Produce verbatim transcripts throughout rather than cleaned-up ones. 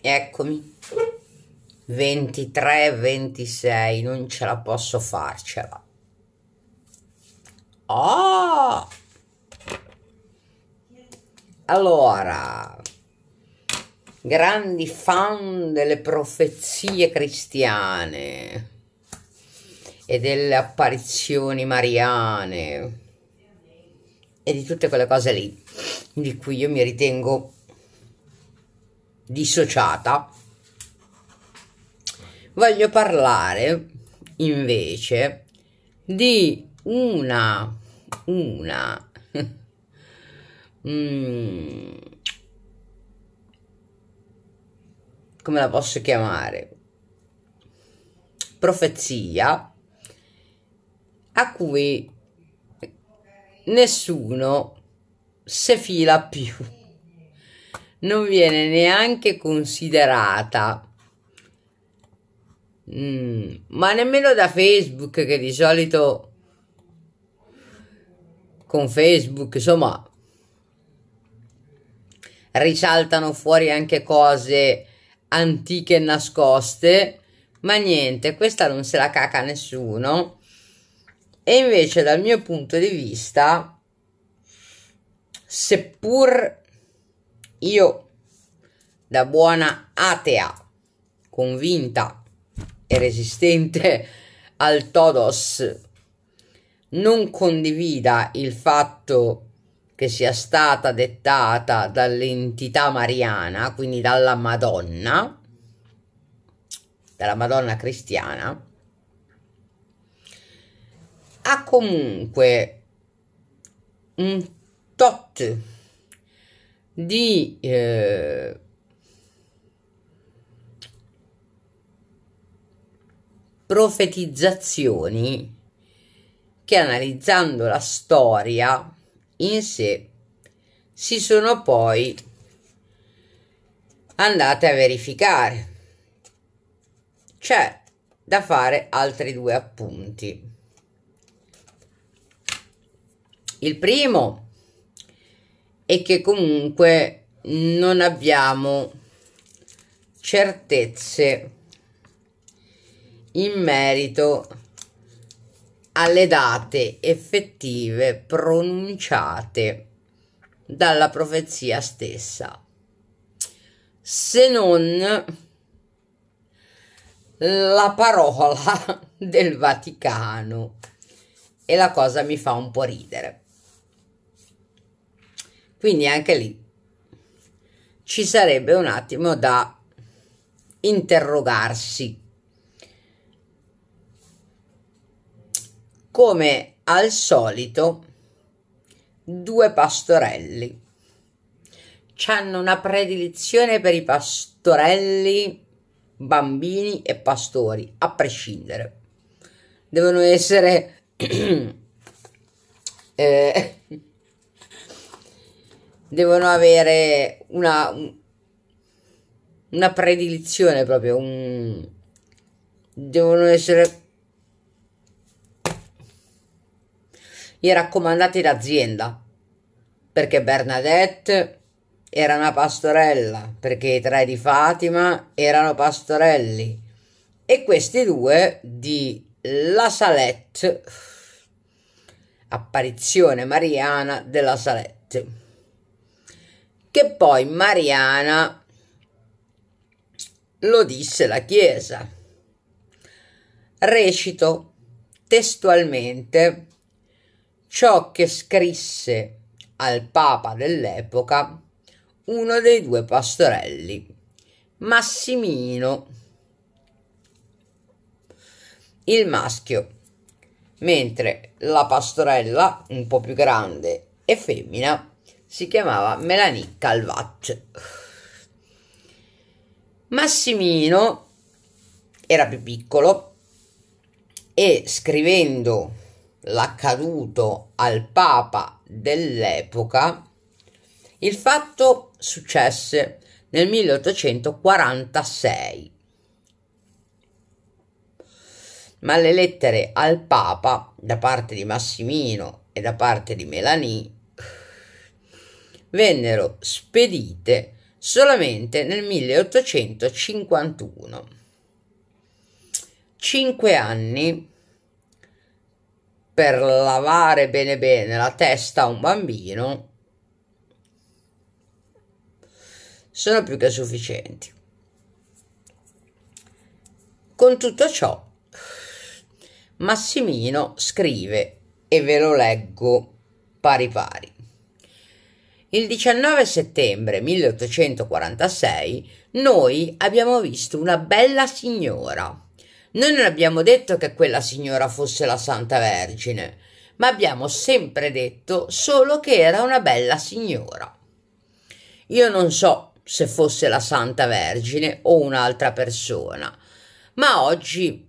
Eccomi. ventitré ventisei, non ce la posso farcela. Oh! Allora, grandi fan delle profezie cristiane e delle apparizioni mariane e di tutte quelle cose lì di cui io mi ritengo dissociata, voglio parlare invece di una una mm, come la posso chiamare, profezia a cui nessuno se fila più, non viene neanche considerata, mm, ma nemmeno da Facebook, che di solito con Facebook insomma risaltano fuori anche cose antiche e nascoste, ma niente, questa non se la caca nessuno. E invece dal mio punto di vista, seppur io, da buona atea, convinta e resistente al todos, non condivida il fatto che sia stata dettata dall'entità mariana, quindi dalla Madonna, dalla Madonna cristiana, ha comunque un tot di eh, profetizzazioni che, analizzando la storia in sé, si sono poi andate a verificare. C'è da fare altri due appunti. Il primo è che comunque non abbiamo certezze in merito alle date effettive pronunciate dalla profezia stessa, se non la parola del Vaticano, e la cosa mi fa un po' ridere. Quindi anche lì ci sarebbe un attimo da interrogarsi. Come al solito, due pastorelli c'hanno una predilezione per i pastorelli, bambini e pastori, a prescindere. Devono essere eh, devono avere una, una predilezione proprio, un, devono essere i raccomandati d'azienda, perché Bernadette era una pastorella, perché i tre di Fatima erano pastorelli, e questi due di La Salette, apparizione mariana della Salette, che poi mariana lo disse la Chiesa. Recito testualmente ciò che scrisse al Papa dell'epoca uno dei due pastorelli, Massimino, il maschio, mentre la pastorella, un po' più grande e femmina, si chiamava Mélanie Calvat. Massimino era più piccolo e, scrivendo l'accaduto al Papa dell'epoca, il fatto successe nel milleottocentoquarantasei, ma le lettere al Papa da parte di Massimino e da parte di Mélanie vennero spedite solamente nel milleottocentocinquantuno. Cinque anni per lavare bene bene la testa a un bambino sono più che sufficienti. Con tutto ciò, Massimino scrive, e ve lo leggo pari pari. Il diciannove settembre milleottocentoquarantasei noi abbiamo visto una bella signora. Noi non abbiamo detto che quella signora fosse la Santa Vergine, ma abbiamo sempre detto solo che era una bella signora. Io non so se fosse la Santa Vergine o un'altra persona, ma oggi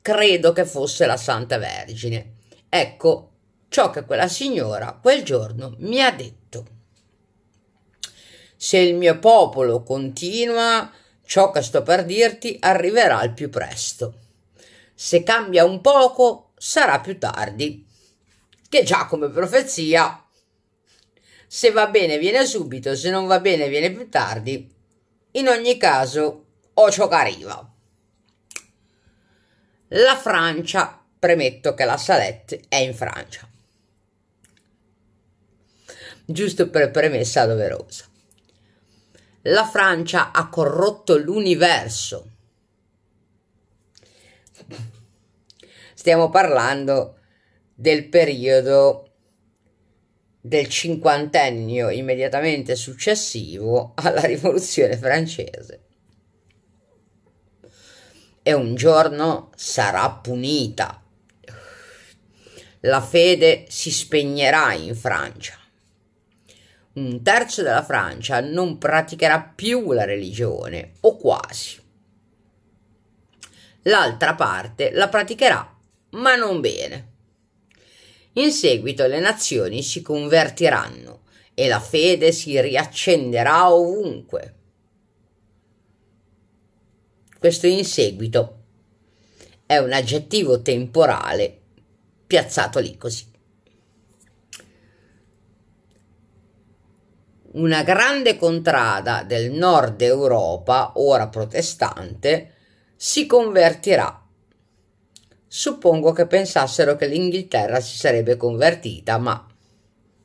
credo che fosse la Santa Vergine. Ecco ciò che quella signora quel giorno mi ha detto. Se il mio popolo continua, ciò che sto per dirti arriverà al più presto. Se cambia un poco, sarà più tardi. Che già come profezia, se va bene viene subito, se non va bene viene più tardi. In ogni caso, o ciò che arriva. La Francia, premetto che La Salette è in Francia. Giusto per premessa doverosa. La Francia ha corrotto l'universo. Stiamo parlando del periodo del cinquantennio immediatamente successivo alla Rivoluzione francese. E un giorno sarà punita. La fede si spegnerà in Francia. Un terzo della Francia non praticherà più la religione, o quasi. L'altra parte la praticherà, ma non bene. In seguito le nazioni si convertiranno e la fede si riaccenderà ovunque. Questo "in seguito" è un aggettivo temporale piazzato lì così. Una grande contrada del nord Europa, ora protestante, si convertirà. Suppongo che pensassero che l'Inghilterra si sarebbe convertita, ma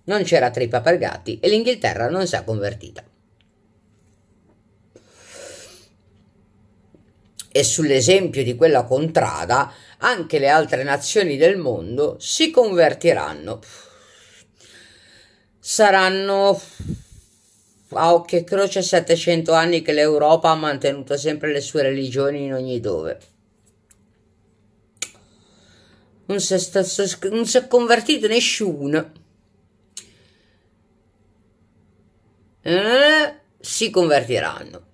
non c'era trippa per gatti e l'Inghilterra non si è convertita. E sull'esempio di quella contrada anche le altre nazioni del mondo si convertiranno. Saranno a occhio e croce settecento anni che l'Europa ha mantenuto sempre le sue religioni in ogni dove. Non si è convertito nessuno. Eh, si convertiranno.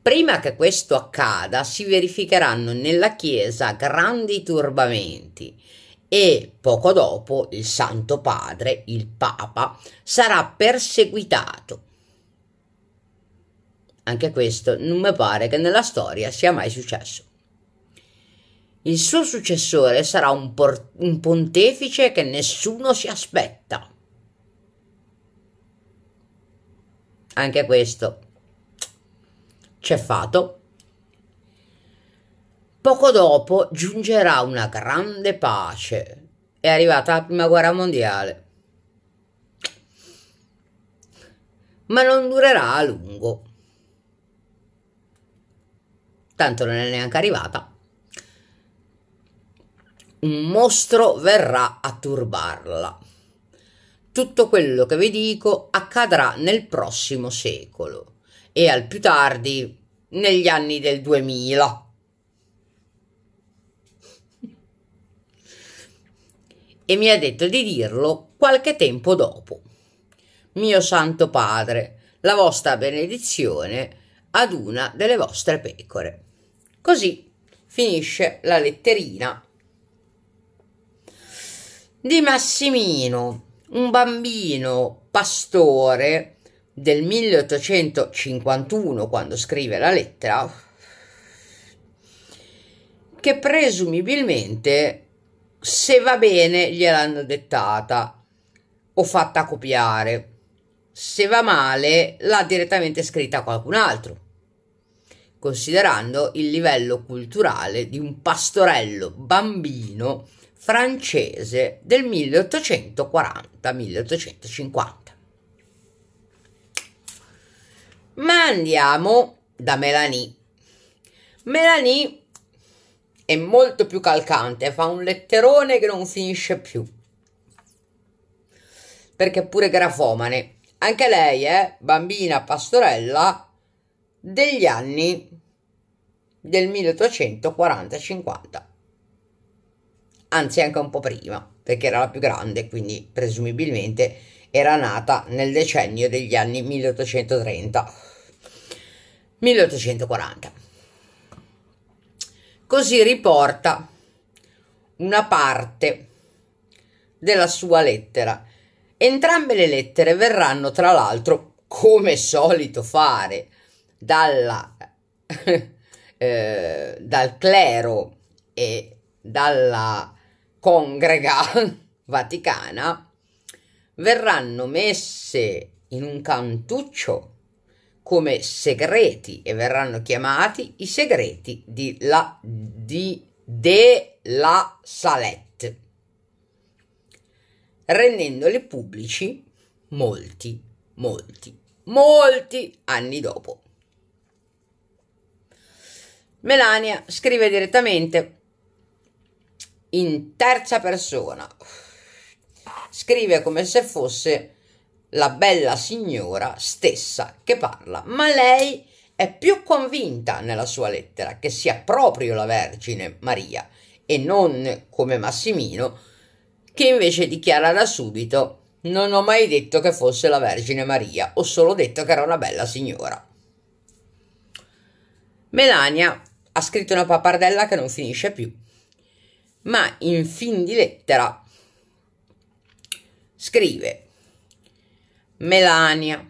Prima che questo accada, si verificheranno nella Chiesa grandi turbamenti. E poco dopo il Santo Padre, il Papa, sarà perseguitato. Anche questo non mi pare che nella storia sia mai successo. Il suo successore sarà un, un pontefice che nessuno si aspetta. Anche questo c'è fatto. Poco dopo giungerà una grande pace. È arrivata la prima guerra mondiale, ma non durerà a lungo. Tanto non è neanche arrivata. Un mostro verrà a turbarla. Tutto quello che vi dico accadrà nel prossimo secolo e al più tardi negli anni del duemila. E mi ha detto di dirlo qualche tempo dopo. Mio Santo Padre, la vostra benedizione ad una delle vostre pecore. Così finisce la letterina di Massimino, un bambino pastore del milleottocentocinquantuno, quando scrive la lettera, che presumibilmente, se va bene, gliel'hanno dettata o fatta copiare se va male, l'ha direttamente scritta qualcun altro, considerando il livello culturale di un pastorello bambino francese del milleottocentoquaranta milleottocentocinquanta. Ma andiamo da Mélanie. Mélanie è molto più calcante, fa un letterone che non finisce più, perché è pure grafomane. Anche lei è bambina pastorella degli anni del milleottocentoquaranta cinquanta, anzi anche un po' prima, perché era la più grande, quindi presumibilmente era nata nel decennio degli anni milleottocentotrenta milleottocentoquaranta. Così riporta una parte della sua lettera. Entrambe le lettere verranno, tra l'altro, come solito fare dalla, eh, dal clero e dalla congrega vaticana, verranno messe in un cantuccio come segreti e verranno chiamati i segreti di la, di, de la Salette, rendendoli pubblici molti, molti, molti anni dopo. Melania scrive direttamente in terza persona, scrive come se fosse la bella signora stessa che parla, ma lei è più convinta nella sua lettera che sia proprio la Vergine Maria e non come Massimino, che invece dichiara da subito: non ho mai detto che fosse la Vergine Maria, ho solo detto che era una bella signora. Melania ha scritto una pappardella che non finisce più, ma in fin di lettera scrive: Melania,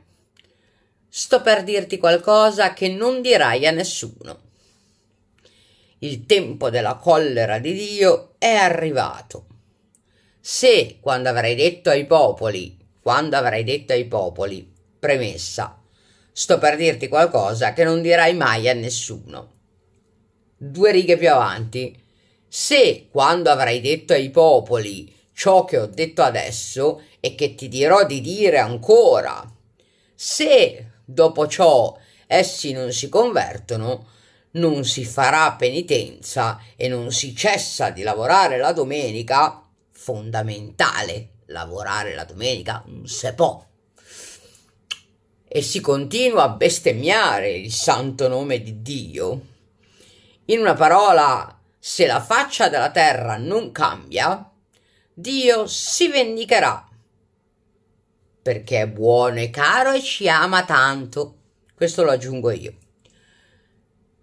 sto per dirti qualcosa che non dirai a nessuno. Il tempo della collera di Dio è arrivato. Se quando avrai detto ai popoli, quando avrai detto ai popoli, premessa, sto per dirti qualcosa che non dirai mai a nessuno. Due righe più avanti, se quando avrai detto ai popoli ciò che ho detto adesso e che ti dirò di dire ancora, se dopo ciò essi non si convertono, non si farà penitenza e non si cessa di lavorare la domenica. Fondamentale lavorare la domenica, un sepò, e si continua a bestemmiare il santo nome di Dio. In una parola, se la faccia della terra non cambia, Dio si vendicherà, perché è buono e caro e ci ama tanto, questo lo aggiungo io,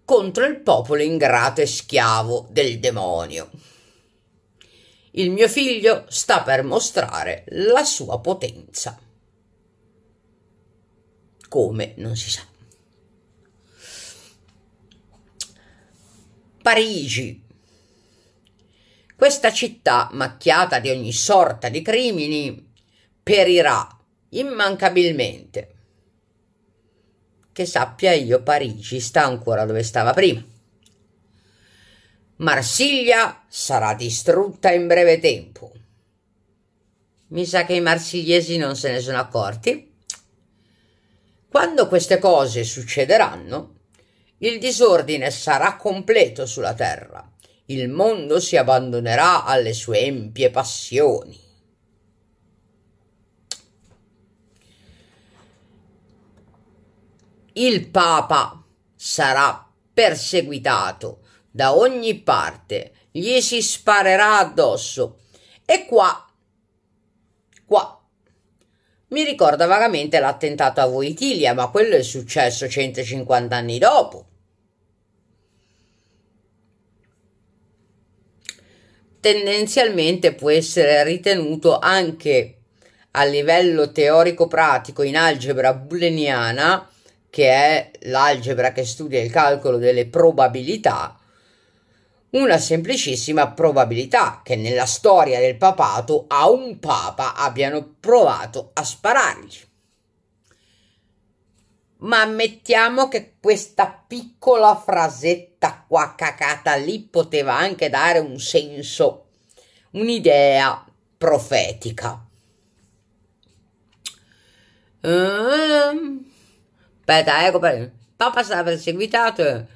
contro il popolo ingrato e schiavo del demonio. Il mio figlio sta per mostrare la sua potenza. Come non si sa. Parigi. Questa città, macchiata di ogni sorta di crimini, perirà immancabilmente. Che sappia io, Parigi sta ancora dove stava prima. Marsiglia sarà distrutta in breve tempo. Mi sa che i marsigliesi non se ne sono accorti. Quando queste cose succederanno, il disordine sarà completo sulla terra. Il mondo si abbandonerà alle sue empie passioni. Il Papa sarà perseguitato da ogni parte, gli si sparerà addosso. E qua, qua, mi ricorda vagamente l'attentato a Voitilia, ma quello è successo centocinquanta anni dopo. Tendenzialmente può essere ritenuto anche a livello teorico-pratico in algebra booleana, che è l'algebra che studia il calcolo delle probabilità, una semplicissima probabilità che nella storia del papato a un papa abbiano provato a sparargli. Ma ammettiamo che questa piccola frasetta qua cacata lì poteva anche dare un senso, un'idea profetica. Ehm, aspetta, ecco per... Papa sarà perseguitato,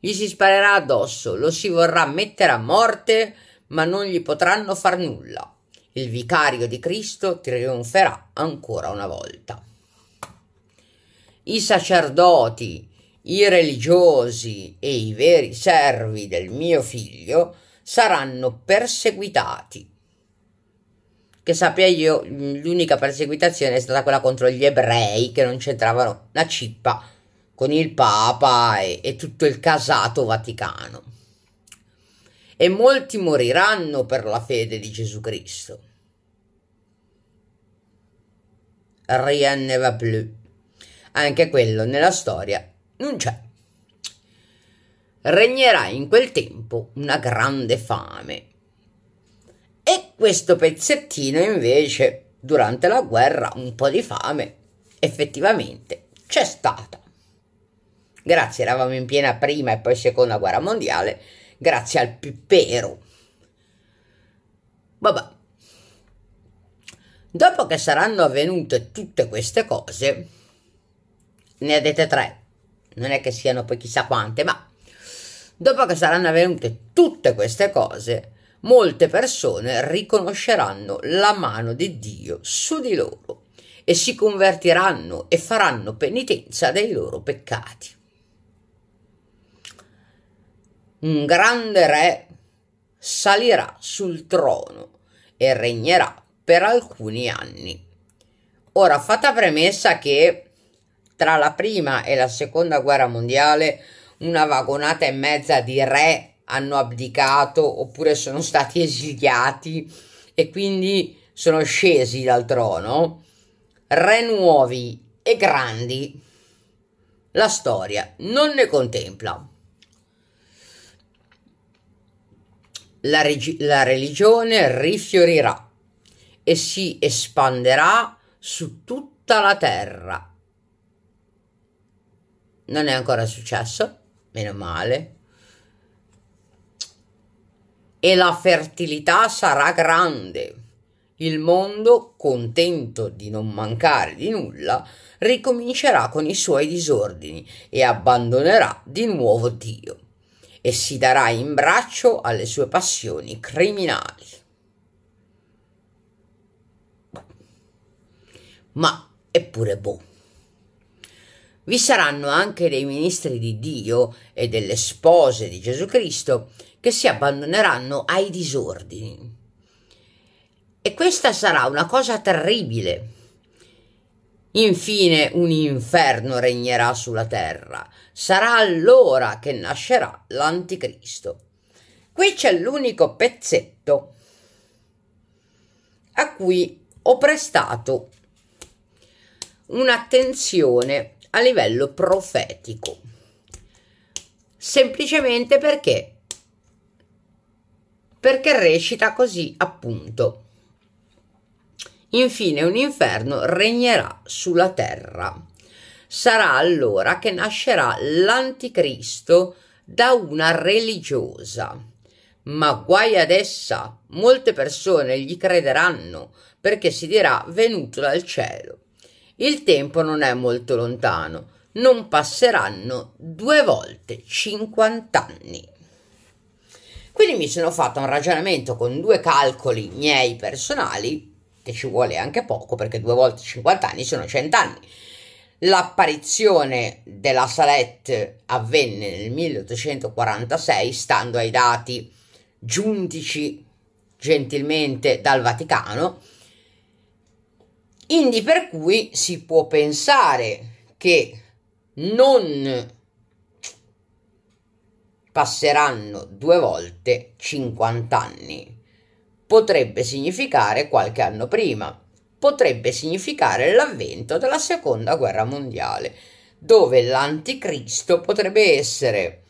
gli si sparerà addosso, lo si vorrà mettere a morte, ma non gli potranno far nulla. Il vicario di Cristo trionferà ancora una volta. I sacerdoti, i religiosi e i veri servi del mio figlio saranno perseguitati. Che sappia io, l'unica perseguitazione è stata quella contro gli ebrei, che non c'entravano una cippa con il Papa e, e tutto il casato vaticano. E molti moriranno per la fede di Gesù Cristo. Rien ne va plus. Anche quello nella storia non c'è. Regnerà in quel tempo una grande fame. E questo pezzettino invece, durante la guerra, un po' di fame effettivamente c'è stata. Grazie, eravamo in piena prima e poi seconda guerra mondiale, grazie al pippero. Vabbè. Dopo che saranno avvenute tutte queste cose, ne avete tre, non è che siano poi chissà quante, ma dopo che saranno avvenute tutte queste cose, molte persone riconosceranno la mano di Dio su di loro e si convertiranno e faranno penitenza dei loro peccati. Un grande re salirà sul trono e regnerà per alcuni anni. Ora, fatta premessa che tra la prima e la seconda guerra mondiale una vagonata e mezza di re hanno abdicato oppure sono stati esiliati e quindi sono scesi dal trono, re nuovi e grandi la storia non ne contempla. La, la religione rifiorirà e si espanderà su tutta la terra. Non è ancora successo, meno male. E la fertilità sarà grande. Il mondo, contento di non mancare di nulla, ricomincerà con i suoi disordini e abbandonerà di nuovo Dio e si darà in braccio alle sue passioni criminali. Ma eppure boh. Vi saranno anche dei ministri di Dio e delle spose di Gesù Cristo che si abbandoneranno ai disordini. E questa sarà una cosa terribile. Infine un inferno regnerà sulla terra. Sarà allora che nascerà l'anticristo. Qui c'è l'unico pezzetto a cui ho prestato un'attenzione a livello profetico, semplicemente perché perché recita così, appunto. Infine un inferno regnerà sulla terra. Sarà allora che nascerà l'anticristo da una religiosa. Ma guai ad essa, molte persone gli crederanno perché si dirà venuto dal cielo. Il tempo non è molto lontano, non passeranno due volte cinquant'anni. Quindi mi sono fatto un ragionamento con due calcoli miei personali, che ci vuole anche poco perché due volte cinquant'anni sono cent'anni. L'apparizione della Salette avvenne nel milleottocentoquarantasei, stando ai dati giuntici gentilmente dal Vaticano, indi per cui si può pensare che non passeranno due volte cinquant'anni. Potrebbe significare qualche anno prima, potrebbe significare l'avvento della seconda guerra mondiale, dove l'anticristo potrebbe essere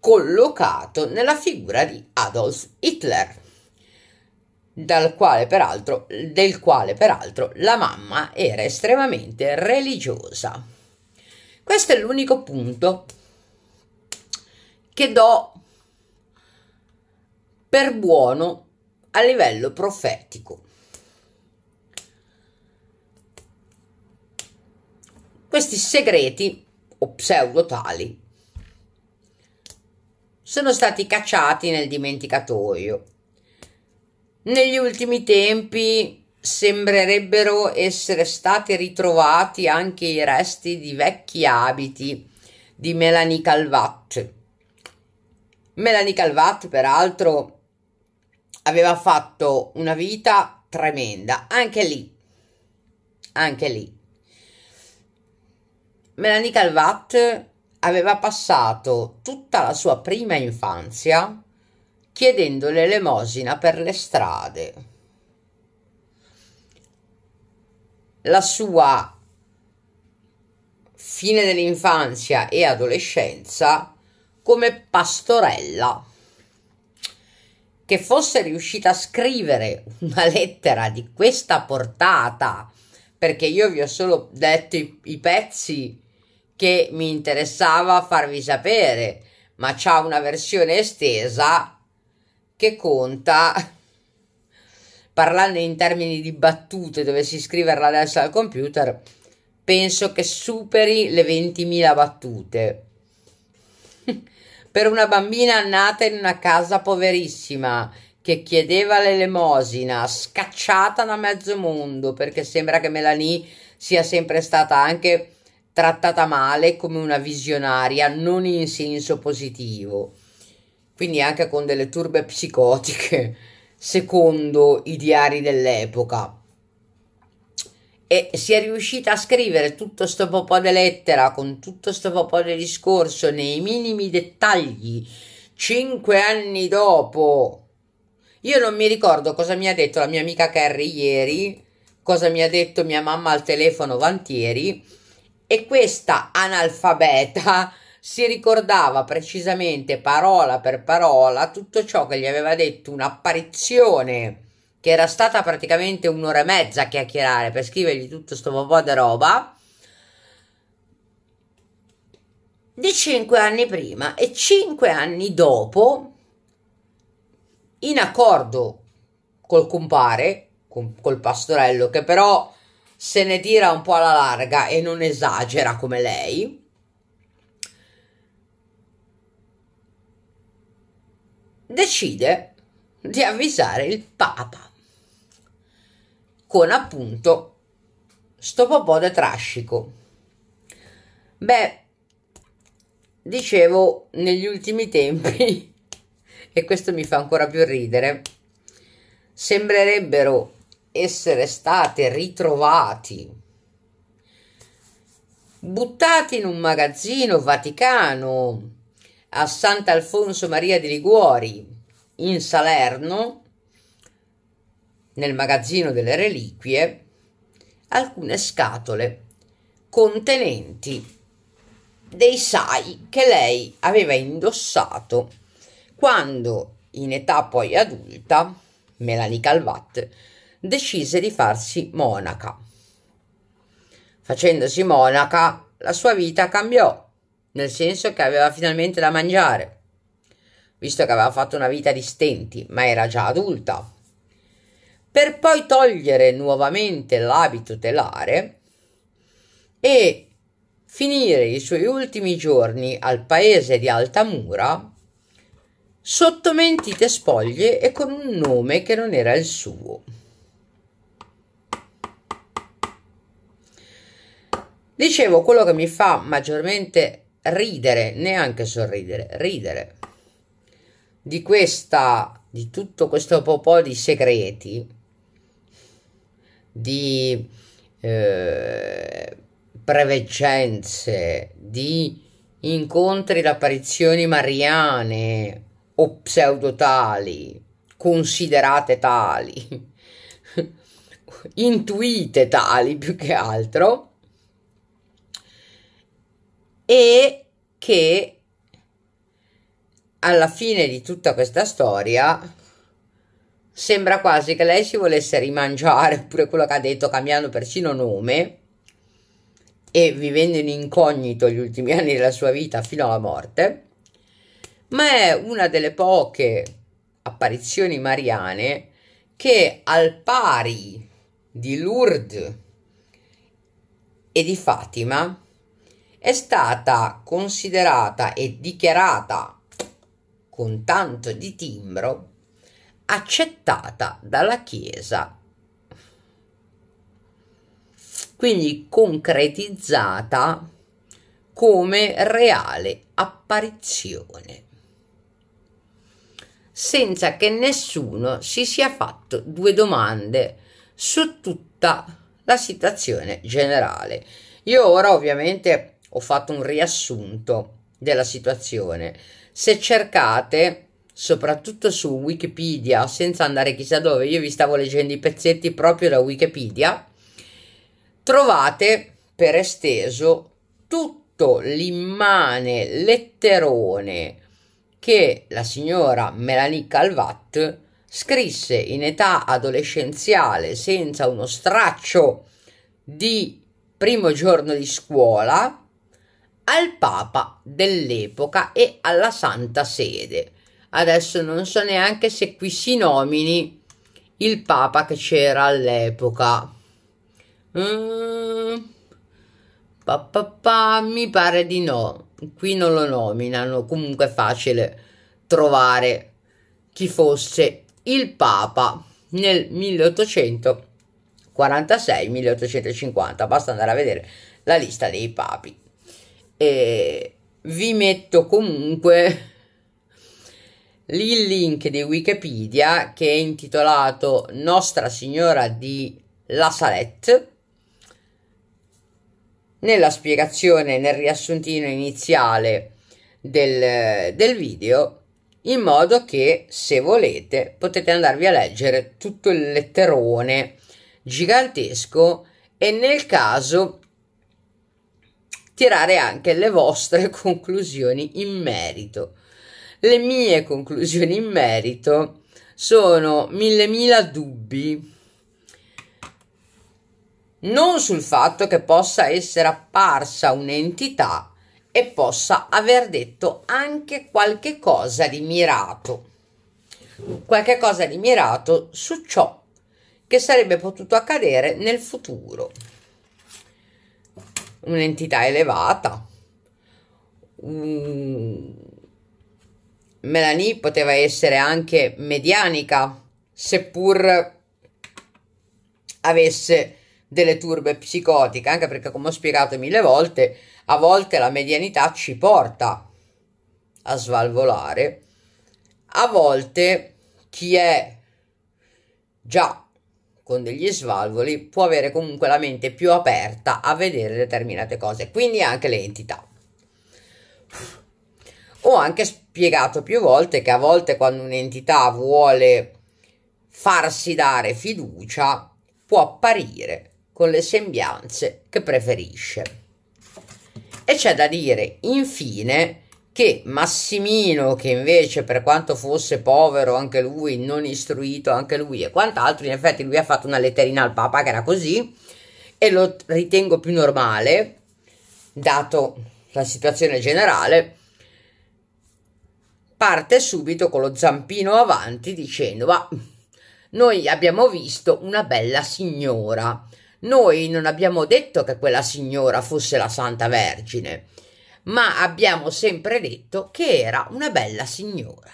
collocato nella figura di Adolf Hitler, dal quale peraltro, del quale peraltro la mamma era estremamente religiosa. Questo è l'unico punto che do per buono a livello profetico. Questi segreti o pseudotali sono stati cacciati nel dimenticatoio. Negli ultimi tempi sembrerebbero essere stati ritrovati anche i resti di vecchi abiti di Mélanie Calvat. Mélanie Calvat, peraltro, aveva fatto una vita tremenda. Anche lì, anche lì. Mélanie Calvat aveva passato tutta la sua prima infanzia chiedendo l'elemosina per le strade. La sua fine dell'infanzia e adolescenza come pastorella. Che fosse riuscita a scrivere una lettera di questa portata, perché io vi ho solo detto i, i pezzi che mi interessava farvi sapere, ma c'è una versione estesa che conta, parlando in termini di battute, dove si scriverla adesso al computer, penso che superi le ventimila battute. Per una bambina nata in una casa poverissima, che chiedeva l'elemosina, scacciata da mezzo mondo, perché sembra che Mélanie sia sempre stata anche trattata male come una visionaria, non in senso positivo. Quindi anche con delle turbe psicotiche, secondo i diari dell'epoca, e si è riuscita a scrivere tutto sto popò di lettera con tutto sto popò di discorso nei minimi dettagli cinque anni dopo. Io non mi ricordo cosa mi ha detto la mia amica Carrie ieri, cosa mi ha detto mia mamma al telefono vantieri, e questa analfabeta si ricordava precisamente parola per parola tutto ciò che gli aveva detto un'apparizione che era stata praticamente un'ora e mezza a chiacchierare per scrivergli tutto sto popò di roba di cinque anni prima e cinque anni dopo, in accordo col compare, col pastorello, che però se ne tira un po' alla larga e non esagera come lei, decide di avvisare il Papa con appunto sto popò de trascico. Beh, dicevo, negli ultimi tempi, e questo mi fa ancora più ridere, sembrerebbero essere state ritrovati, buttati in un magazzino vaticano a Sant'Alfonso Maria di Liguori, in Salerno, nel magazzino delle reliquie, alcune scatole contenenti dei sai che lei aveva indossato quando, in età poi adulta, Mélanie Calvat decise di farsi monaca. Facendosi monaca, la sua vita cambiò, nel senso che aveva finalmente da mangiare, visto che aveva fatto una vita di stenti, ma era già adulta, per poi togliere nuovamente l'abito telare e finire i suoi ultimi giorni al paese di Altamura sotto mentite spoglie e con un nome che non era il suo. Dicevo, quello che mi fa maggiormente ridere, neanche sorridere, ridere di questa, di tutto questo popò di segreti, di eh, preveggenze, di incontri da apparizioni mariane o pseudotali, considerate tali, intuite tali più che altro, e che alla fine di tutta questa storia sembra quasi che lei si volesse rimangiare pure quello che ha detto, cambiando persino nome, e vivendo in incognito gli ultimi anni della sua vita fino alla morte, ma è una delle poche apparizioni mariane che, al pari di Lourdes e di Fatima, è stata considerata e dichiarata con tanto di timbro accettata dalla Chiesa, quindi concretizzata come reale apparizione, senza che nessuno si sia fatto due domande su tutta la situazione generale. Io ora ovviamente ho fatto un riassunto della situazione. Se cercate, soprattutto su Wikipedia, senza andare chissà dove, io vi stavo leggendo i pezzetti proprio da Wikipedia, trovate per esteso tutto l'immane letterone che la signora Mélanie Calvat scrisse in età adolescenziale, senza uno straccio di primo giorno di scuola, al Papa dell'epoca e alla Santa Sede. Adesso non so neanche se qui si nomini il Papa che c'era all'epoca. Mm, pa, pa, pa, mi pare di no, qui non lo nominano. Comunque è facile trovare chi fosse il Papa nel milleottocentoquarantasei milleottocentocinquanta. Basta andare a vedere la lista dei papi, e vi metto comunque il link di Wikipedia che è intitolato Nostra Signora di La Salette. Nella spiegazione, nel riassuntino iniziale del, del video, in modo che, se volete, potete andarvi a leggere tutto il letterone gigantesco e, nel caso, tirare anche le vostre conclusioni in merito. Le mie conclusioni in merito sono mille mila dubbi. Non sul fatto che possa essere apparsa un'entità e possa aver detto anche qualche cosa di mirato, qualche cosa di mirato su ciò che sarebbe potuto accadere nel futuro. Un'entità elevata. Mm. Mélanie poteva essere anche medianica, seppur avesse delle turbe psicotiche, anche perché, come ho spiegato mille volte, a volte la medianità ci porta a svalvolare, a volte chi è già con degli svalvoli può avere comunque la mente più aperta a vedere determinate cose, quindi anche le entità. Ho anche spiegato più volte che a volte, quando un'entità vuole farsi dare fiducia, può apparire con le sembianze che preferisce. E c'è da dire infine che Massimino, che invece, per quanto fosse povero anche lui, non istruito anche lui e quant'altro, in effetti lui ha fatto una letterina al Papa che era così, e lo ritengo più normale dato la situazione generale, parte subito con lo zampino avanti dicendo: ma noi abbiamo visto una bella signora. Noi non abbiamo detto che quella signora fosse la Santa Vergine, ma abbiamo sempre detto che era una bella signora.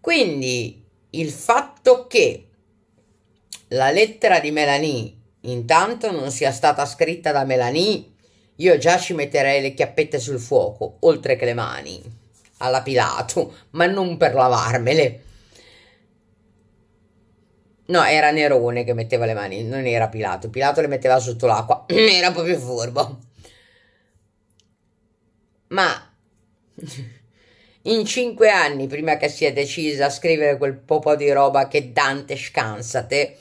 Quindi il fatto che la lettera di Mélanie intanto non sia stata scritta da Mélanie, io già ci metterei le chiappette sul fuoco, oltre che le mani alla Pilato, ma non per lavarmele. No, era Nerone che metteva le mani, non era Pilato. Pilato le metteva sotto l'acqua, era proprio furbo. Ma in cinque anni, prima che sia decisa a scrivere quel po' di roba che Dante scansate,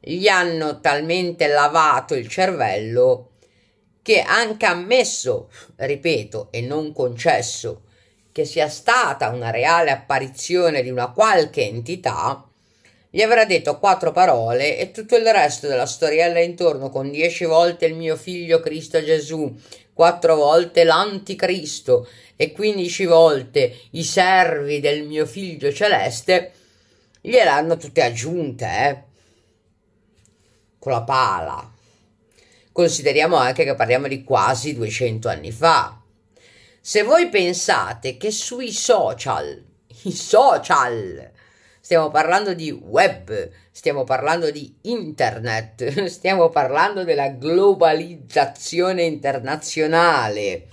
gli hanno talmente lavato il cervello che, anche ammesso, ripeto, e non concesso, che sia stata una reale apparizione di una qualche entità, Gli avrà detto quattro parole e tutto il resto della storiella intorno, con dieci volte il mio figlio Cristo Gesù, quattro volte l'anticristo e quindici volte i servi del mio figlio celeste, gliel'hanno tutte aggiunte, eh? Con la pala. Consideriamo anche che parliamo di quasi duecento anni fa. Se voi pensate che sui social, i social... stiamo parlando di web, stiamo parlando di internet, stiamo parlando della globalizzazione internazionale.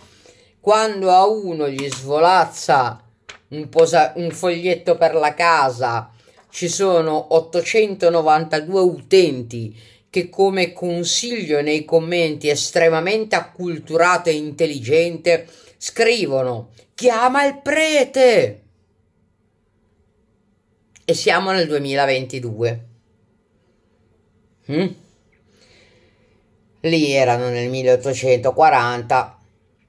Quando a uno gli svolazza un, posa- un foglietto per la casa, ci sono ottocentonovantadue utenti che, come consiglio nei commenti estremamente acculturato e intelligente, scrivono «Chiama il prete!». E siamo nel duemilaventidue. Mm? Lì erano nel milleottocentoquaranta,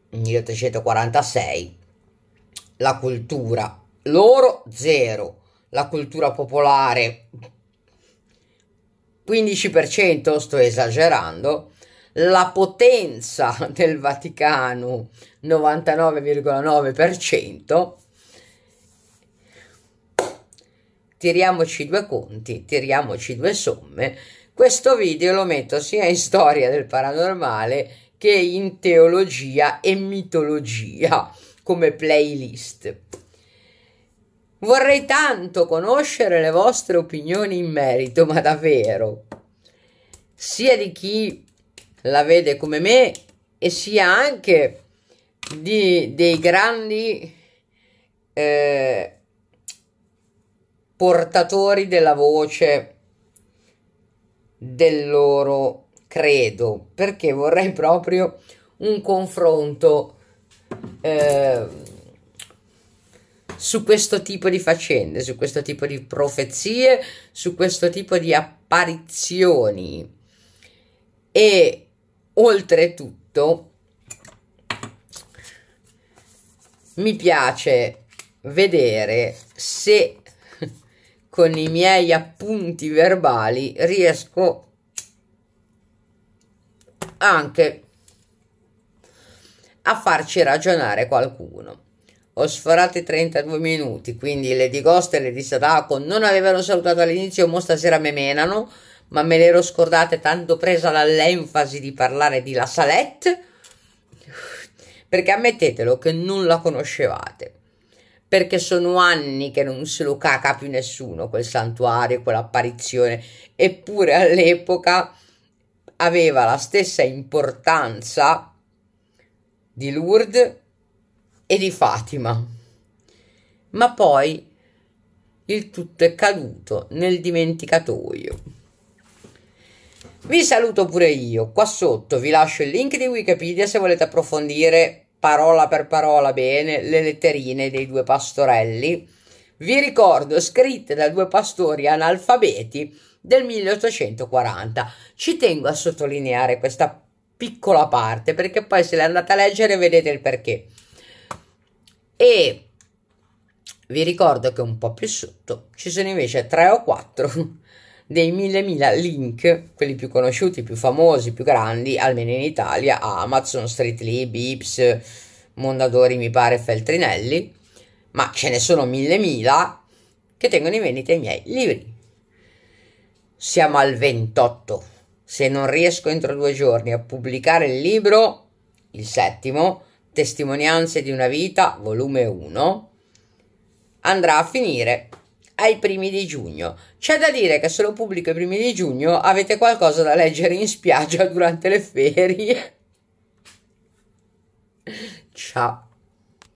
milleottocentoquarantasei. La cultura, loro zero. La cultura popolare quindici per cento, sto esagerando. La potenza del Vaticano novantanove virgola nove per cento. Tiriamoci due conti, tiriamoci due somme. Questo video lo metto sia in storia del paranormale che in teologia e mitologia come playlist. Vorrei tanto conoscere le vostre opinioni in merito, ma davvero, sia di chi la vede come me e sia anche di, dei grandi... Eh, portatori della voce del loro credo, perché vorrei proprio un confronto eh, su questo tipo di faccende, su questo tipo di profezie, su questo tipo di apparizioni. E oltretutto mi piace vedere se con i miei appunti verbali riesco anche a farci ragionare qualcuno. Ho sforato i trentadue minuti, quindi le di Ghost e le di Sadako non avevano salutato all'inizio, mo stasera me menano, ma me l'ero scordate, tanto presa dall'enfasi di parlare di La Salette, perché ammettetelo che non la conoscevate. Perché sono anni che non se lo caca più nessuno quel santuario, quell'apparizione, eppure all'epoca aveva la stessa importanza di Lourdes e di Fatima. Ma poi il tutto è caduto nel dimenticatoio. Vi saluto pure io, qua sotto vi lascio il link di Wikipedia se volete approfondire parola per parola bene le letterine dei due pastorelli, vi ricordo, scritte da due pastori analfabeti del milleottocentoquaranta. Ci tengo a sottolineare questa piccola parte perché poi se le andate a leggere vedete il perché. E vi ricordo che un po' più sotto ci sono invece tre o quattro dei mille mila link, quelli più conosciuti, più famosi, più grandi, almeno in Italia, Amazon, Streetlib, Ips, Mondadori mi pare, Feltrinelli, ma ce ne sono mille mila che tengono in vendita i miei libri. Siamo al ventotto, se non riesco entro due giorni a pubblicare il libro, il settimo, Testimonianze di una vita, volume uno, andrà a finire ai primi di giugno. C'è da dire che se lo pubblico ai primi di giugno avete qualcosa da leggere in spiaggia durante le ferie. Ciao.